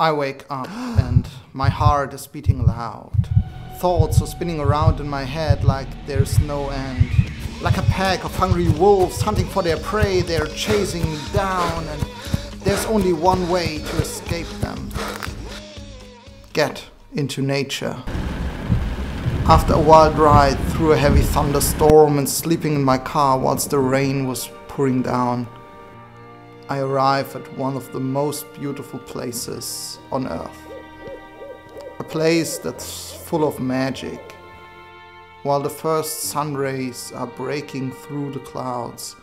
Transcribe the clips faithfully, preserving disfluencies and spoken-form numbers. I wake up and my heart is beating loud. Thoughts are spinning around in my head like there's no end. Like a pack of hungry wolves hunting for their prey, they're chasing me down, and there's only one way to escape them. Get into nature. After a wild ride through a heavy thunderstorm and sleeping in my car whilst the rain was pouring down, I arrive at one of the most beautiful places on Earth. A place that's full of magic. While the first sun rays are breaking through the clouds,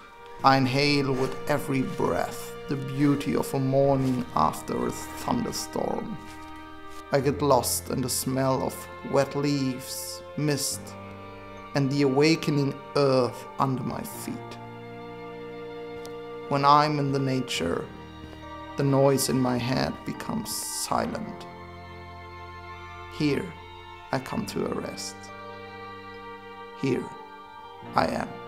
I inhale with every breath the beauty of a morning after a thunderstorm. I get lost in the smell of wet leaves, mist, and the awakening earth under my feet. When I'm in the nature, the noise in my head becomes silent. Here, I come to a rest. Here I am.